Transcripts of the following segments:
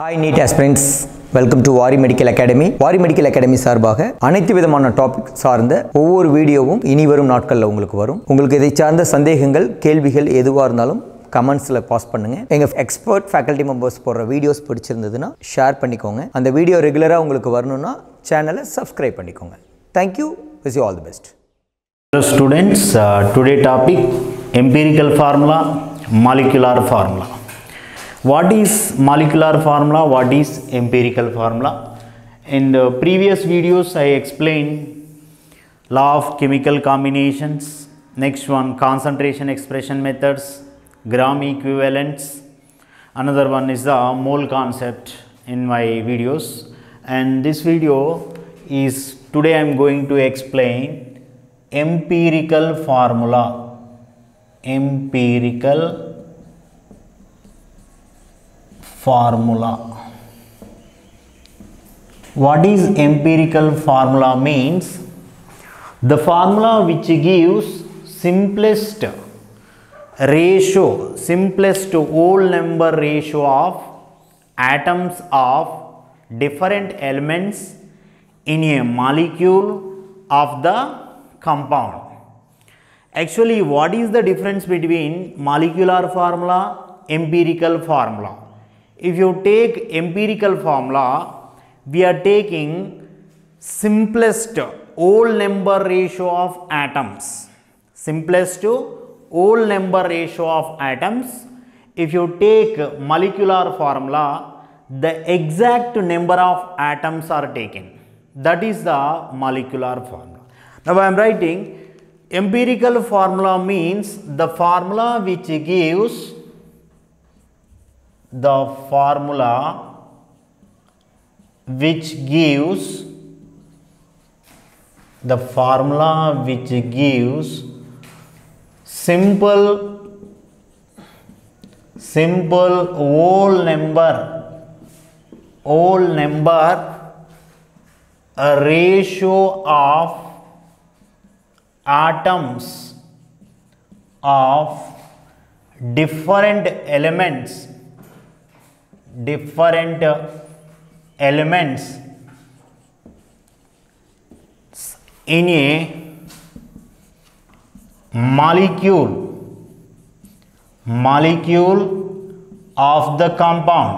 Hi NEET aspirants, welcome to Vari Medical Academy. Vari Medical Academy சார்பாக அனைத்து விதமான topic சார்ந்த ஒவ்வொரு வீடியோவும் இனி வரும் நாட்களில் உங்களுக்கு வரும். உங்களுக்கு இதை சார்ந்த சந்தேகங்கள், கேள்விகள் எதுவாக இருந்தாலும் கமெண்ட்ஸில் பாஸ் பண்ணுங்க. எங்கள் எக்ஸ்பர்ட் ஃபேக்கல்ட்டி மெம்பர்ஸ் போடுற வீடியோஸ் பிடிச்சிருந்ததுன்னா ஷேர் பண்ணிக்கோங்க. அந்த வீடியோ ரெகுலராக உங்களுக்கு வரணும்னா சேனலை சப்ஸ்கிரைப் பண்ணிக்கோங்க. Thank you, wish you all the best. Hello students, today topic empirical formula, molecular formula. What is molecular formula, what is empirical formula? In the previous videos I explained law of chemical combinations, next one concentration expression methods, gram equivalents, another one is the mole concept in my videos, and this video is today I am going to explain empirical formula. What is empirical formula means? The formula which gives simplest ratio, simplest whole number ratio of atoms of different elements in a molecule of the compound. Actually, what is the difference between molecular formula, empirical formula? If you take empirical formula, we are taking simplest whole number ratio of atoms. Simplest whole number ratio of atoms. If you take molecular formula, the exact number of atoms are taken. That is the molecular formula. Now I am writing empirical formula means the formula which gives the formula which gives simple whole number a ratio of atoms of different elements in a molecule of the compound.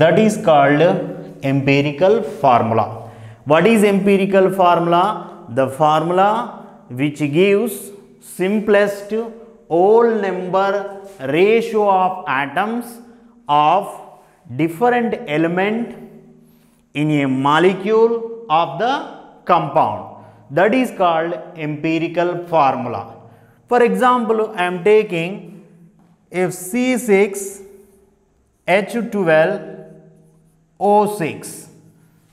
That is called empirical formula. What is empirical formula? The formula which gives simplest whole number ratio of atoms of different element in a molecule of the compound. That is called empirical formula. For example, I am taking if C6H12O6,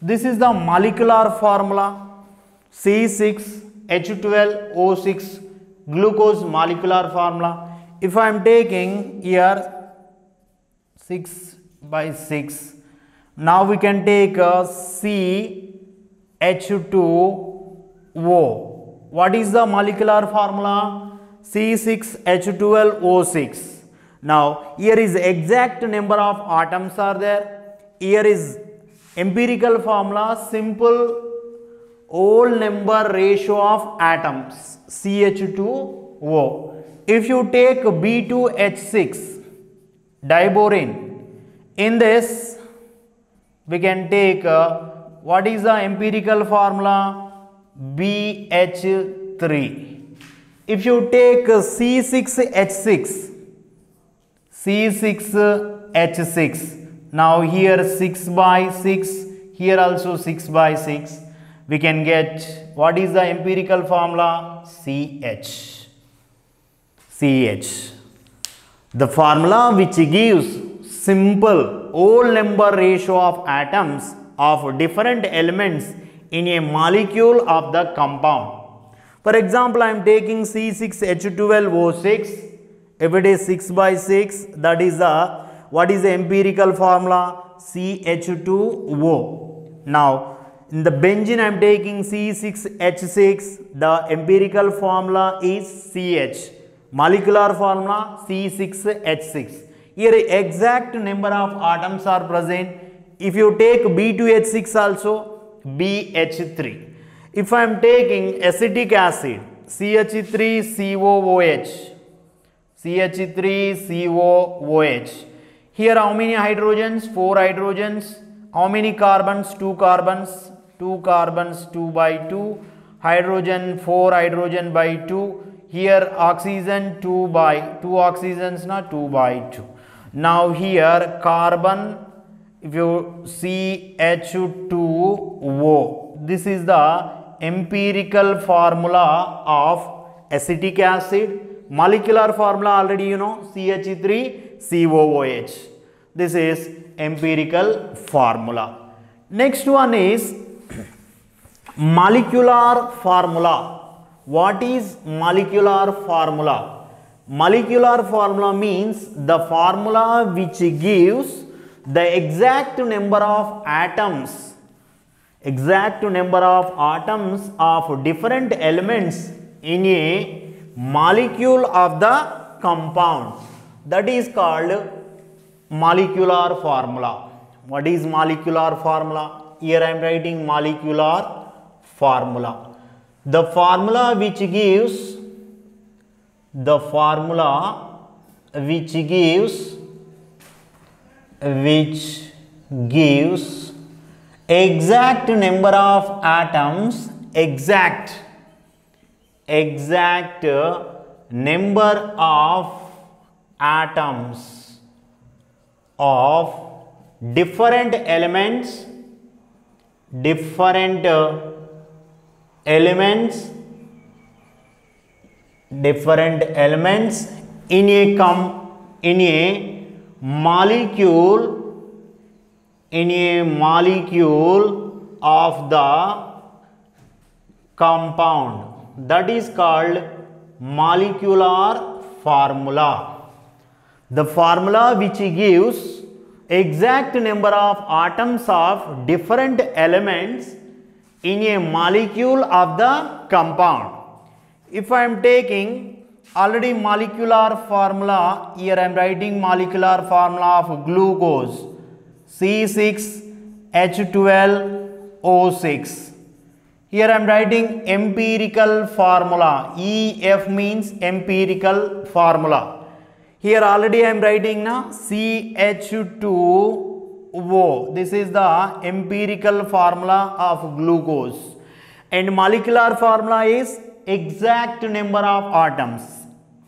this is the molecular formula. C6H12O6, glucose molecular formula. If I am taking here 6 by 6, now we can take a CH2O. What is the molecular formula? C6H12O6. Now here is exact number of atoms are there. Here is empirical formula, simple whole number ratio of atoms, CH2O. If you take B2H6 diborane, in this we can take what is the empirical formula? BH3. If you take C6H6, now here 6 by 6, here also 6 by 6. We can get what is the empirical formula? CH. The formula which gives simple whole number ratio of atoms of different elements in a molecule of the compound. For example, I am taking C6H12O6. If it is 6 by 6, that is the what is the empirical formula? CH2O. Now in the benzene, I am taking C6H6. The empirical formula is CH. Molecular formula C6H6. Here exact number of atoms are present. If you take B2H6 also, BH3. If I am taking acetic acid, CH3COOH. CH3COOH. Here how many hydrogens? 4 hydrogens. How many carbons? 2 carbons. 2 carbons 2 by 2. Hydrogen 4 hydrogen by 2. Here oxygen 2 by 2 oxygens na 2 by 2. Now here carbon, if you CH2O, this is the empirical formula of acetic acid. Molecular formula already you know, CH3COOH. This is empirical formula. Next one is molecular formula. What is molecular formula? Molecular formula means the formula which gives the exact number of atoms, exact number of atoms of different elements in a molecule of the compound. That is called molecular formula. What is molecular formula? Here I am writing molecular formula. The formula which gives exact number of atoms, exact number of atoms of different elements different elements in a molecule of the compound. That is called molecular formula. The formula which gives exact number of atoms of different elements in a molecule of the compound. If I am taking already molecular formula, here I am writing molecular formula of glucose, C6H12O6. Here I am writing empirical formula, EF means empirical formula. Here already I am writing na CH2. This is the empirical formula of glucose, and molecular formula is exact number of atoms,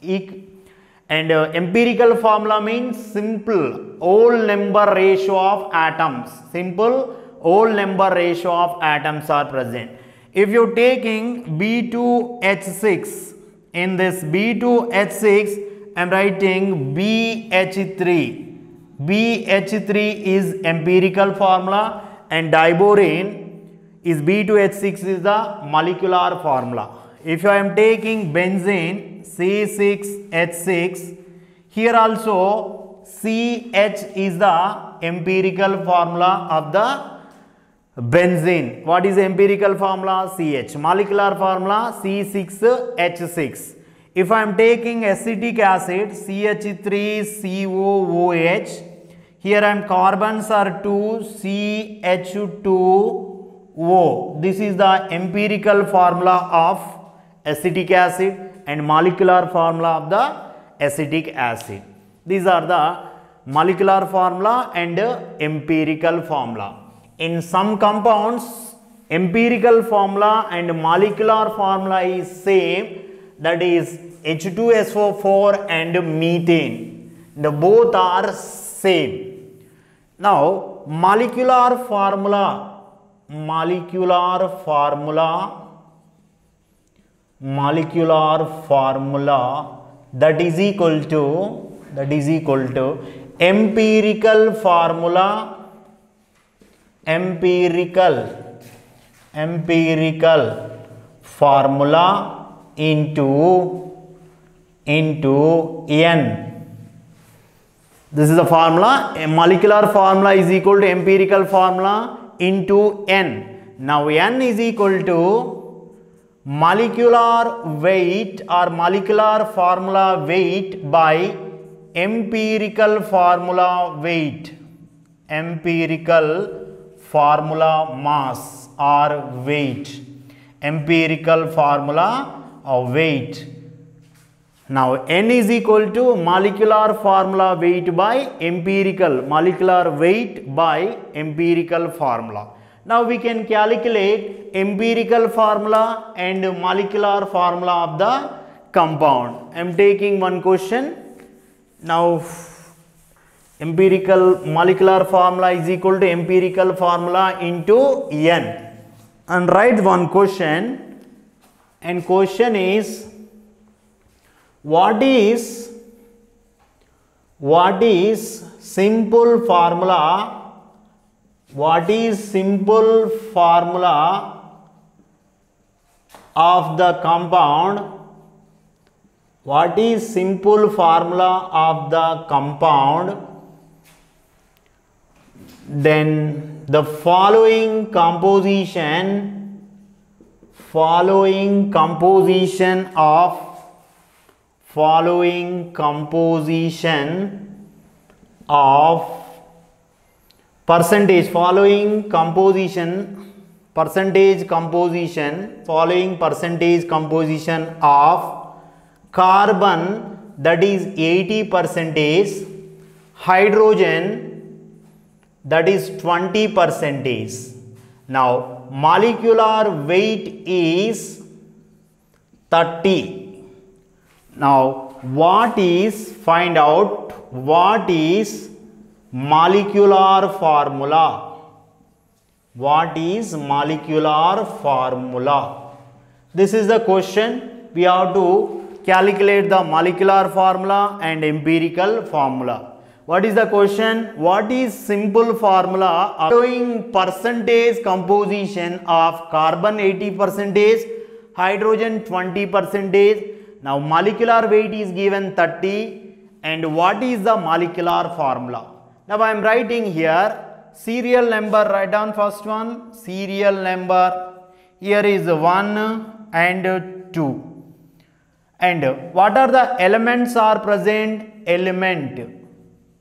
and empirical formula means simple whole number ratio of atoms, simple whole number ratio of atoms are present. If you are taking B2H6, in this B2H6 I am writing BH3. BH3 is empirical formula and diborane is B2H6 is the molecular formula. If I am taking benzene, C6H6, here also CH is the empirical formula of the benzene. What is the empirical formula? CH. Molecular formula C6H6. If I am taking acetic acid, CH3COOH, here carbons are 2, CH2O. This is the empirical formula of acetic acid and molecular formula of the acetic acid. These are the molecular formula and empirical formula. In some compounds, empirical formula and molecular formula is same, that is H2SO4 and methane. The both are same. Now molecular formula, that is equal to empirical formula, empirical formula into N. This is the formula. A molecular formula is equal to empirical formula into N. Now N is equal to molecular weight or molecular formula weight by empirical formula weight, empirical formula mass or weight, empirical formula of weight. Now N is equal to molecular formula weight by empirical, molecular weight by empirical formula. Now we can calculate empirical formula and molecular formula of the compound. I am taking one question. Now empirical molecular formula is equal to empirical formula into N, and write one question, and question is, what is simple formula, what is simple formula of the compound, what is simple formula of the compound, then the following composition of following percentage composition of carbon, that is 80%, hydrogen, that is 20%. Now molecular weight is 30. Now what is, find out what is molecular formula, what is molecular formula. This is the question. We have to calculate the molecular formula and empirical formula. What is the question? What is simple formula of following percentage composition of carbon 80%, hydrogen 20%. Now molecular weight is given 30, and what is the molecular formula? Now I am writing here serial number, write down first one, serial number, here is 1 and 2. And what are the elements are present? Element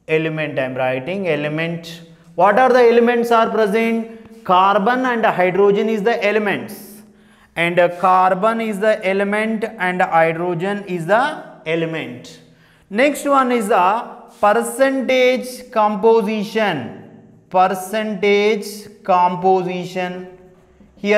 I am writing, element. What are the elements are present? Carbon and hydrogen is the elements. And carbon is the element and hydrogen is the element. Next one is the percentage composition. Here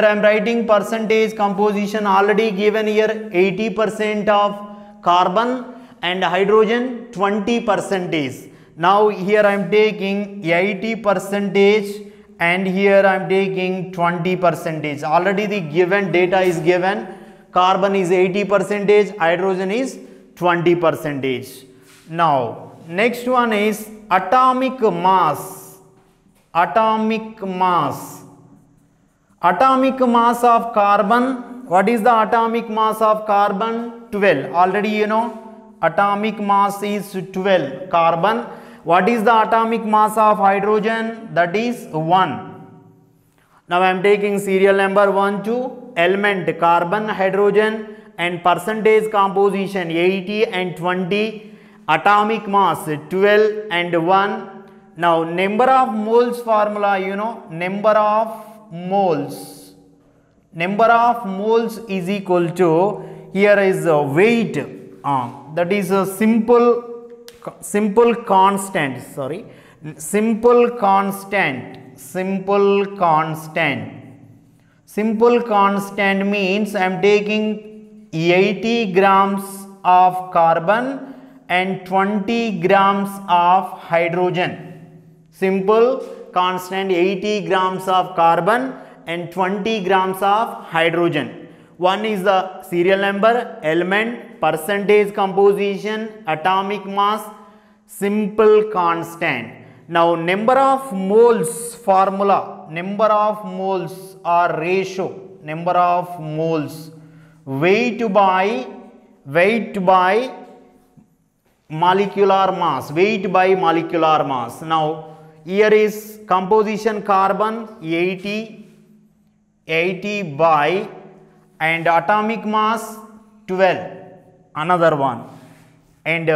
I am writing percentage composition, already given here 80% of carbon and hydrogen 20%. Now here I am taking 80%. And here I am taking 20%. Already the given data is given. Carbon is 80%, hydrogen is 20%. Now next one is atomic mass of carbon. What is the atomic mass of carbon? 12. Already you know atomic mass is 12 carbon. What is the atomic mass of hydrogen? That is 1. Now I am taking serial number 1, 2, element carbon, hydrogen, and percentage composition 80 and 20, atomic mass 12 and 1. Now number of moles formula, you know, number of moles is equal to, here is weight, that is a simple constant means I am taking 80 grams of carbon and 20 grams of hydrogen. Simple constant, 80 grams of carbon and 20 grams of hydrogen. One is the serial number, element, percentage composition, atomic mass, simple constant. Now number of moles formula, number of moles or ratio, number of moles, weight by molecular mass, now here is composition carbon 80 by and atomic mass 12, another one, and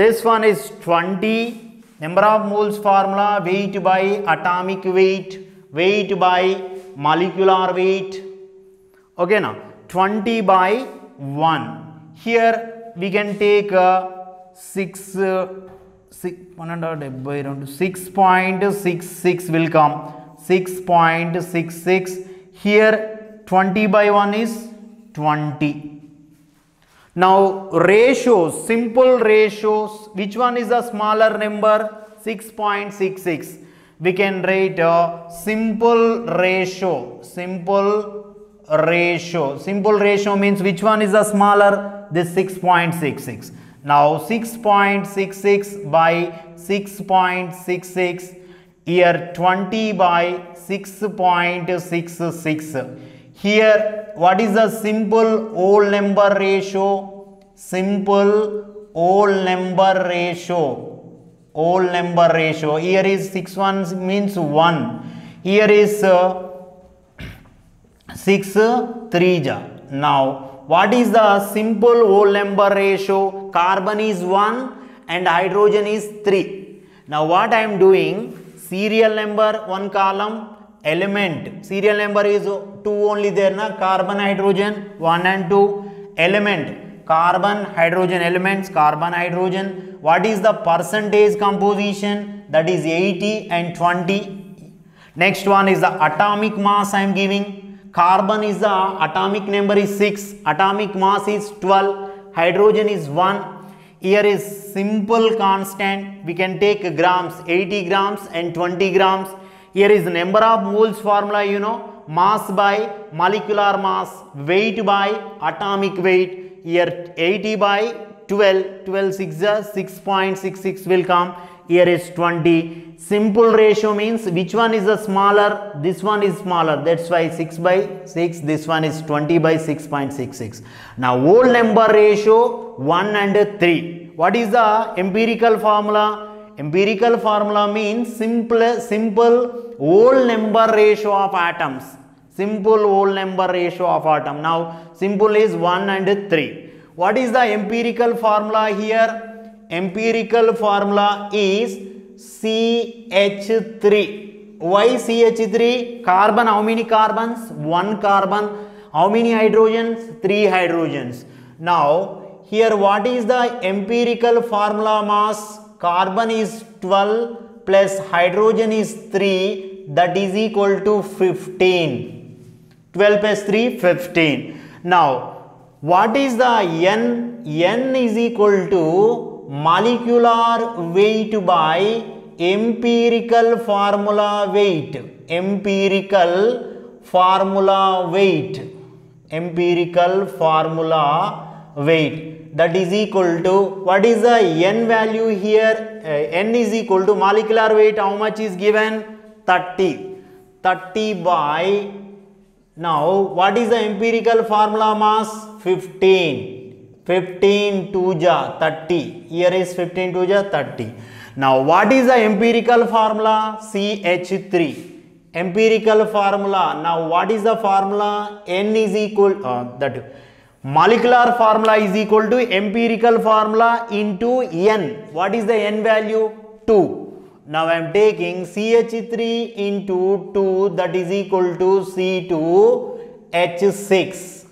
this one is 20. Number of moles formula: weight by atomic weight, weight by molecular weight. Okay, now 20 by 1. Here we can take 6.66 will come, 6.66. Here 20 by 1 is 20. Now ratios, simple ratios, which one is the smaller number? 6.66. We can write a simple ratio. Simple ratio means which one is the smaller? This 6.66. Now 6.66 by 6.66. Here 20 by 6.66. Here what is the simple whole number ratio? Simple whole number ratio. Whole number ratio. Here is 6 1 means 1. Here is 6 3. Now what is the simple whole number ratio? Carbon is 1 and hydrogen is 3. Now what I am doing? Serial number 1 column, element. Serial number is 2 only there, na? Carbon, hydrogen 1 and 2. Element. Carbon, hydrogen elements, carbon, hydrogen. What is the percentage composition? That is 80 and 20. Next one is the atomic mass I am giving. Carbon is the atomic number is 6. Atomic mass is 12. Hydrogen is 1. Here is simple constant. We can take grams, 80 grams and 20 grams. Here is number of moles formula, you know. Mass by molecular mass, weight by atomic weight. Here 80 by 12, 6.66 will come. Here is 20. Simple ratio means which one is the smaller? This one is smaller, that's why 6 by 6. This one is 20 by 6.66. Now whole number ratio 1 and 3. What is the empirical formula? Empirical formula means simple whole number ratio of atoms. Simple whole number ratio of atom. Now simple is 1 and 3. What is the empirical formula here? Empirical formula is CH3. Why CH3? Carbon, how many carbons? 1 carbon. How many hydrogens? 3 hydrogens. Now here what is the empirical formula mass? Carbon is 12 plus hydrogen is 3, that is equal to 15. 12 plus 3, 15. Now, what is the N? N is equal to molecular weight by empirical formula weight. Empirical formula weight. Empirical formula weight. That is equal to, what is the N value here? N is equal to molecular weight. How much is given? 30. 30 by. Now, what is the empirical formula mass? 15. 15 2 ja 30. Here is 15 2 ja 30. Now, what is the empirical formula? CH3. Empirical formula. Now, what is the formula? N is equal, that molecular formula is equal to empirical formula into N. What is the N value? 2. Now I am taking CH3 into 2, that is equal to C2H6.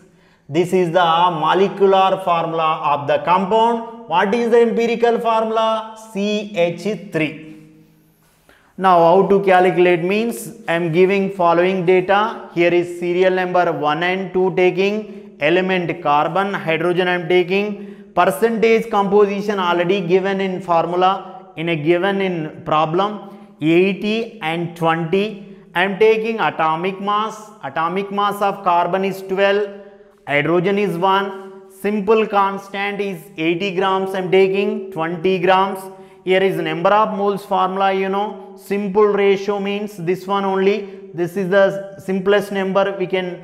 This is the molecular formula of the compound. What is the empirical formula? CH3. Now how to calculate means I am giving following data. Here is serial number 1 and 2 taking, element carbon, hydrogen I am taking, percentage composition already given in formula. In a given in problem 80 and 20, I am taking atomic mass. Atomic mass of carbon is 12, hydrogen is 1. Simple constant is 80 grams. I am taking 20 grams. Here is number of moles formula, you know. Simple ratio means this one only. This is the simplest number we can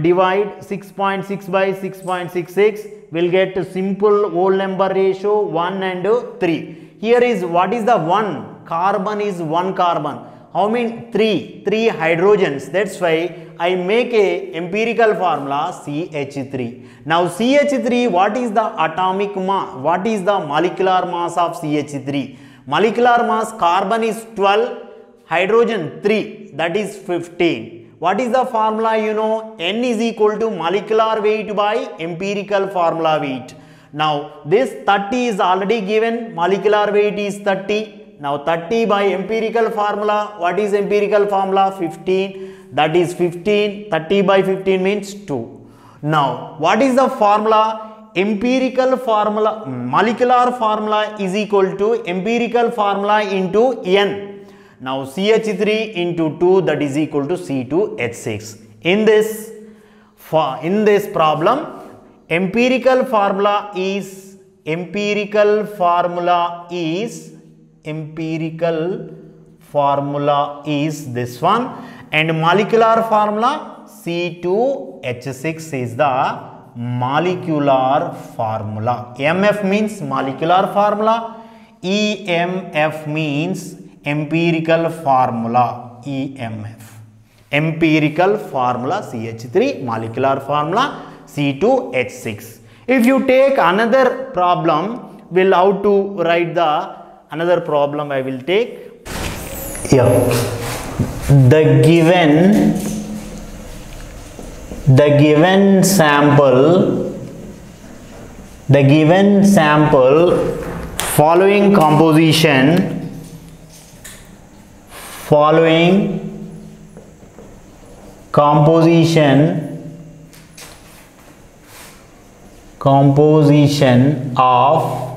divide. 6.6 by 6.66 will get simple whole number ratio 1 and 3. Here is what is the 1? Carbon is 1 carbon. how many? 3 hydrogens. That's why I make a empirical formula CH3. Now CH3, what is the atomic mass? What is the molecular mass of CH3? Molecular mass, carbon is 12, hydrogen 3, that is 15. What is the formula? You know, N is equal to molecular weight by empirical formula weight. Now this 30 is already given, molecular weight is 30. Now 30 by empirical formula, what is empirical formula? 15, that is 15, 30 by 15 means 2. Now what is the formula? Empirical formula, molecular formula is equal to empirical formula into N. Now CH3 into 2, that is equal to C2H6. In this problem, empirical formula is this one, and molecular formula C2H6 is the molecular formula. MF means molecular formula, EMF means empirical formula. EMF, empirical formula CH3, molecular formula C2H6. If you take another problem, we'll how to write the another problem I will take here. The given sample, following composition, composition of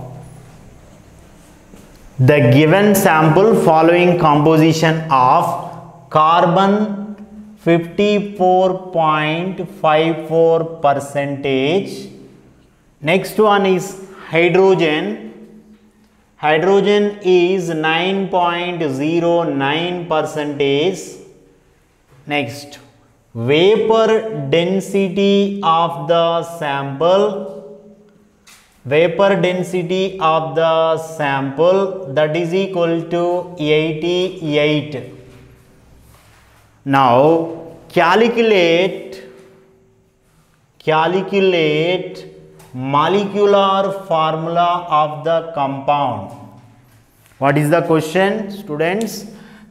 the given sample following composition of carbon 54.54%. Next one is hydrogen. Hydrogen is 9.09%. Next, vapor density of the sample. That is equal to 88. Now calculate molecular formula of the compound. What is the question, students?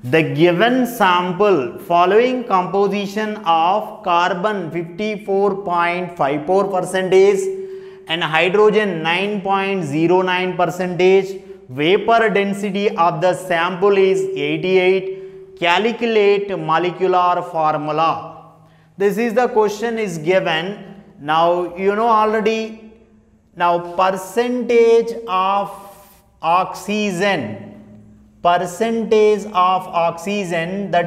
The given sample following composition of carbon 54.54% and hydrogen 9.09%, vapor density of the sample is 88, calculate molecular formula. This is the question is given. Now you know already. Now percentage of oxygen, that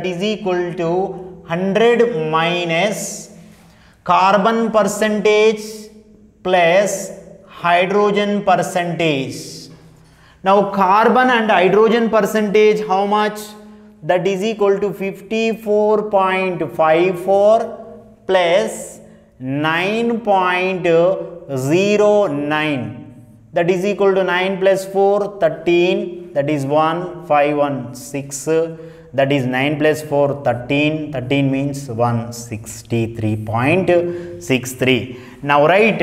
is equal to 100 minus carbon percentage plus hydrogen percentage. Now carbon and hydrogen percentage, how much? That is equal to 54.54 plus 9.09, that is equal to 9 plus 4 13, that is 1516, that is 9 plus 4 13, 13 means 163.63. Now write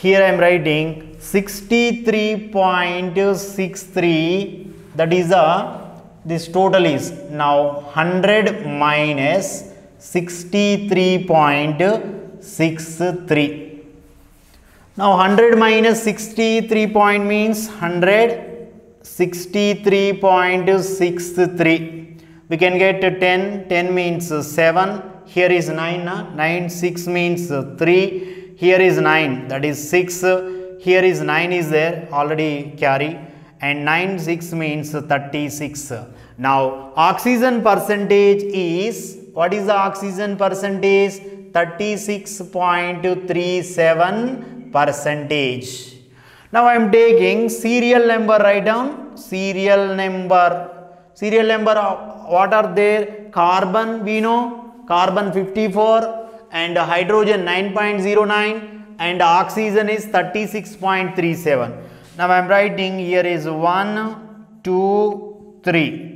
here, I am writing 63.63, that is this total is now 100 minus 63.63. Now 100 minus 63 point means 163.63. We can get 10, 10 means 7, here is 9, 9, 6 means 3, here is 9, that is 6, here is 9 is there, already carry, and 9, 6 means 36. Now oxygen percentage is, what is the oxygen percentage? 36.37%. Now I am taking serial number, write down, serial number of what are there? Carbon we know, carbon 54 and hydrogen 9.09 and oxygen is 36.37. Now I am writing here is 1 2 3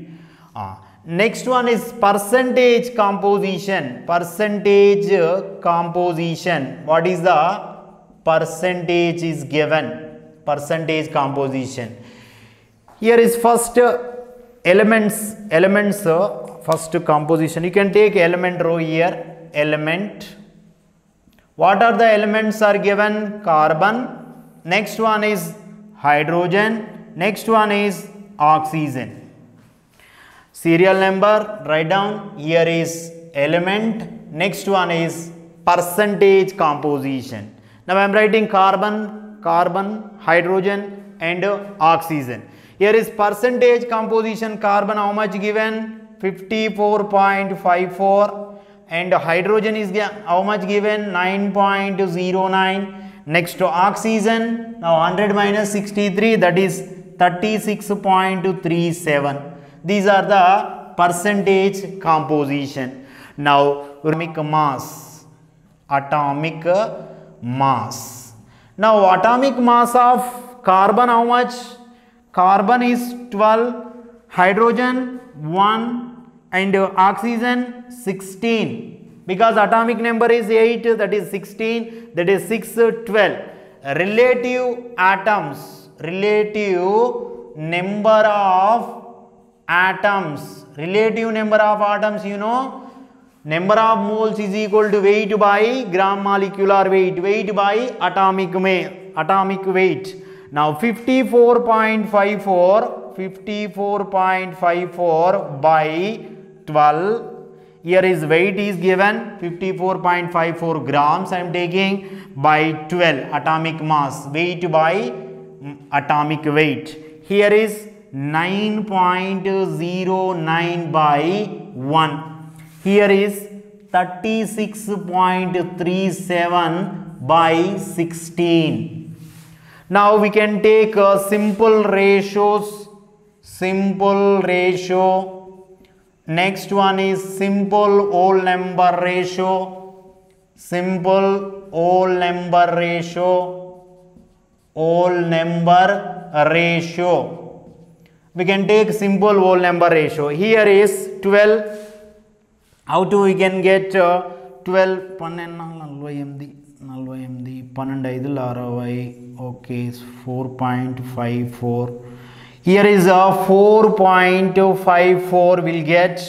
Next one is percentage composition. Percentage composition. What is the percentage is given? Percentage composition. Here is first elements. Elements first composition. You can take element row here. Element. What are the elements are given? Carbon. Next one is hydrogen. Next one is oxygen. Serial number, write down. Here is element. Next one is percentage composition. Now I am writing carbon, carbon, hydrogen and oxygen. Here is percentage composition. Carbon how much given? 54.54, and hydrogen is how much given? 9.09. Next to oxygen, now 100 minus 63, that is 36.37. These are the percentage composition. Now atomic mass, atomic mass. Now atomic mass of carbon how much? Carbon is 12, hydrogen 1 and oxygen 16, because atomic number is 8, that is 16, that is 6, 12. Relative atoms, relative number of atoms, relative number of atoms, you know, number of moles is equal to weight by gram molecular weight, weight by atomic weight. Now 54.54, 54.54 by 12. Here is weight is given 54.54 grams. I am taking by 12 atomic mass, weight by atomic weight. Here is 9.09 by 1. Here is 36.37 by 16. Now we can take simple ratios. Simple ratio. Next one is simple whole number ratio. Simple whole number ratio. Whole number ratio. We can take simple whole number ratio. Here is 12. How do we can get 12? Okay, 4.54. Here is 4.54 will get.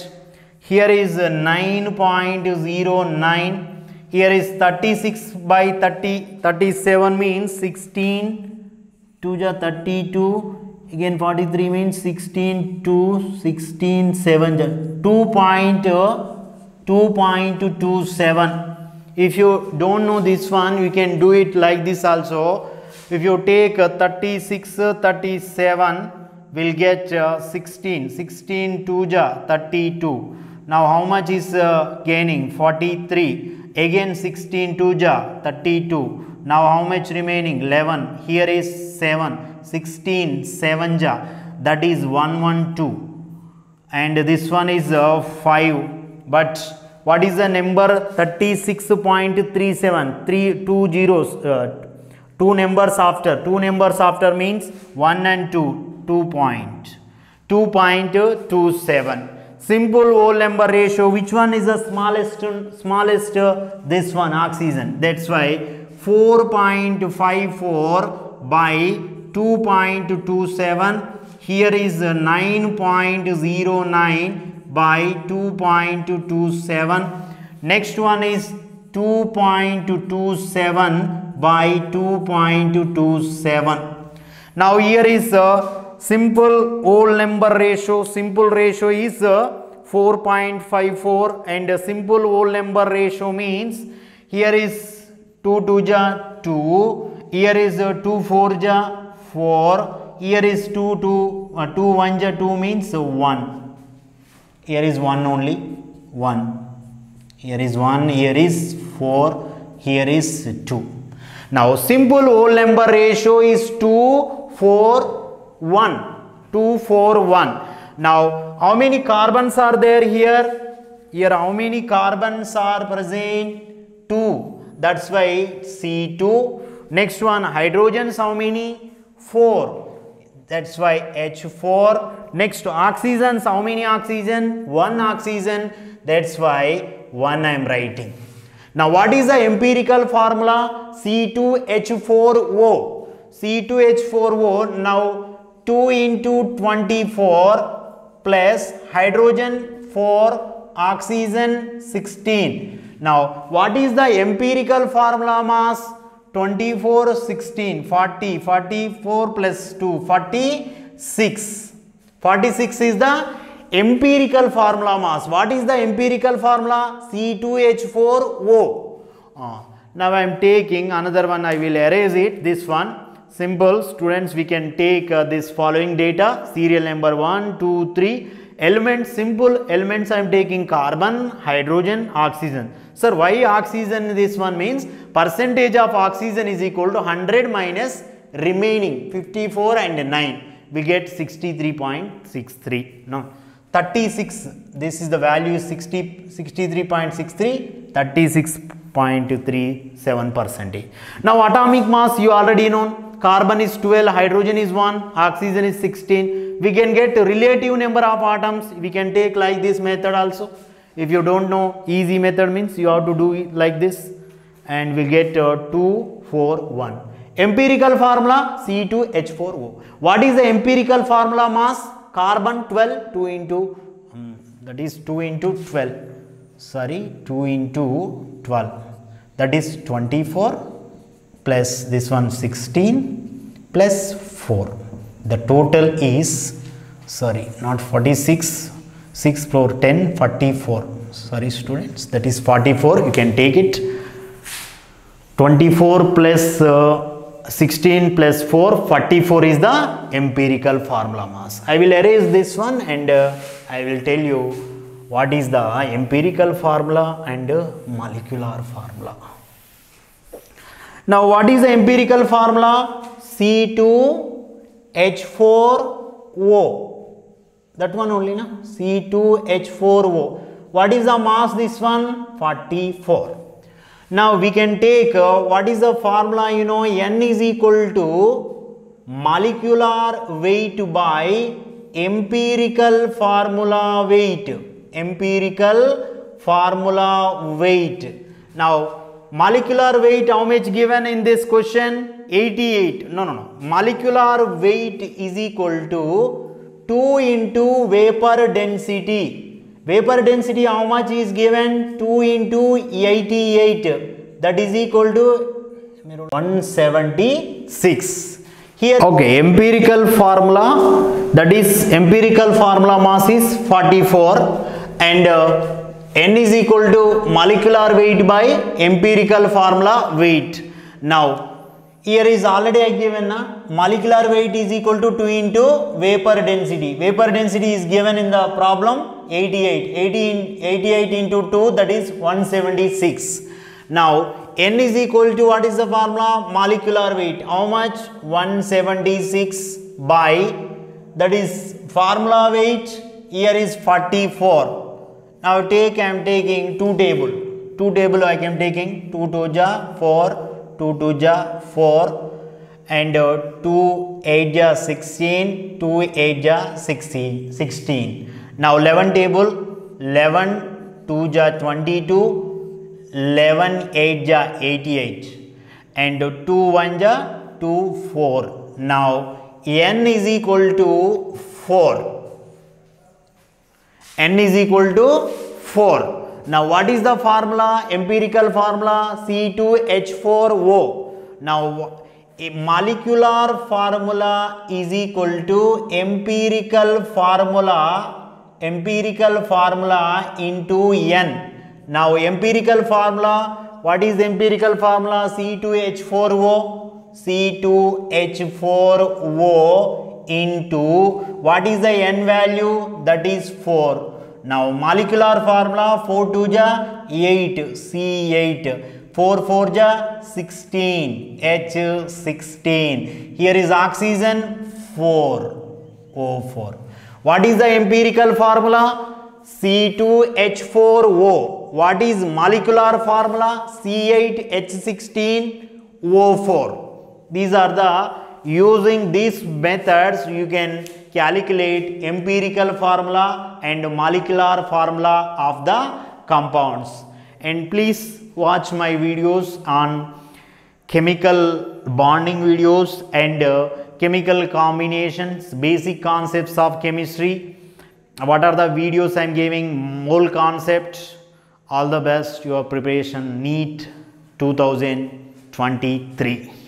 Here is 9.09. Here is 36 by 30. 37 means 16 to the 32. Again 43 means 16 to 16, 7, 2.27. If you don't know this one, you can do it like this also. If you take 36, 37, will get 16, 16 to 32. Now how much is gaining? 43. Again 16 to 32. Now how much remaining? 11. Here is 7. 16, 7 ja. That is 112. And this one is 5. But what is the number? 36.37. 2 zeros. 2 numbers after. 2 numbers after means 1 and 2. 2.27. Simple whole number ratio. Which one is the smallest? Smallest? This one, oxygen. That's why 4.54 by 2.27. Here is 9.09 by 2.27. Next one is 2.27 by 2.27. Now here is a simple whole number ratio. Simple ratio is 4.54, and a simple whole number ratio means here is 2 2 ja 2, here is 2 4 ja 4, here is 2 1 ja 2 means 1. Here is 1 only, 1. Here is 1, here is 4, here is 2. Now simple whole number ratio is 2 4 1. 2 4 1. Now how many carbons are there here? Here how many carbons are present? 2. That's why C2. Next one, hydrogens how many? 4. That's why H4. Next to oxygens, how many oxygen? One oxygen. That's why 1 I am writing. Now what is the empirical formula? C2H4O. C2H4O. Now 2 into 24 plus hydrogen 4, oxygen 16. Now what is the empirical formula mass? 24, 16, 40, 44 plus 2, 46. 46 is the empirical formula mass. What is the empirical formula? C2H4O. Now I am taking another one. I will erase it. This one. Simple. Students, we can take this following data. Serial number 1, 2, 3. Elements. Simple elements I am taking carbon, hydrogen, oxygen. Sir, why oxygen? This one means percentage of oxygen is equal to 100 minus remaining 54 and 9. We get 63.63. No, 36. This is the value 63.63, 36.37%. Now atomic mass you already know. Carbon is 12, hydrogen is 1, oxygen is 16. We can get relative number of atoms. We can take like this method also. If you don't know, easy method means you have to do it like this, and we get 2, 4, 1. Empirical formula C2H4O. What is the empirical formula mass? Carbon 12, 2 into, that is 2 into 12, sorry 2 into 12, that is 24 plus this one 16 plus 4. The total is, sorry, not 46. 6 4 10 44, sorry students, that is 44. You can take it. 24 plus 16 plus 4, 44 is the empirical formula mass. I will erase this one, and I will tell you what is the empirical formula and molecular formula. Now what is the empirical formula? C2H4O. That one only, na? C2H4O. What is the mass? This one 44. Now we can take what is the formula? You know, N is equal to molecular weight by empirical formula weight. Empirical formula weight. Now molecular weight how much given in this question? 88. No. Molecular weight is equal to 2 into vapor density. Vapor density how much is given? 2 into 88. That is equal to 176. Here, okay, empirical formula, that is empirical formula mass is 44, and N is equal to molecular weight by empirical formula weight. Now here is already I given, na? Molecular weight is equal to 2 into vapor density. Vapor density is given in the problem 88. 88 into 2, that is 176. Now N is equal to, what is the formula? Molecular weight. How much? 176 by, that is formula weight, here is 44. Now take, I am taking 2 table. 2 table I am taking. 2 to 4. 2 to ja 4, and 2 8 ja 16, 2 8 ja 16. Now 11 table, 11 2 ja 22, 11 8 ja 88, and 2 1 ja 2 4. Now N is equal to 4. N is equal to 4. Now what is the formula? Empirical formula C2H4O. Now a molecular formula is equal to empirical formula into N. Now empirical formula, what is the empirical formula? C2H4O. C2H4O into, what is the N value? That is 4. Now molecular formula 4 2 ja 8 C8, 4 4 ja 16 H16. Here is oxygen 4 O4. What is the empirical formula? C2H4O. What is molecular formula? C8H16O4. These are the using these methods you can calculate empirical formula and molecular formula of the compounds. And please watch my videos on chemical bonding videos and chemical combinations, basic concepts of chemistry. What are the videos I am giving, whole concept. All the best your preparation NEET 2023.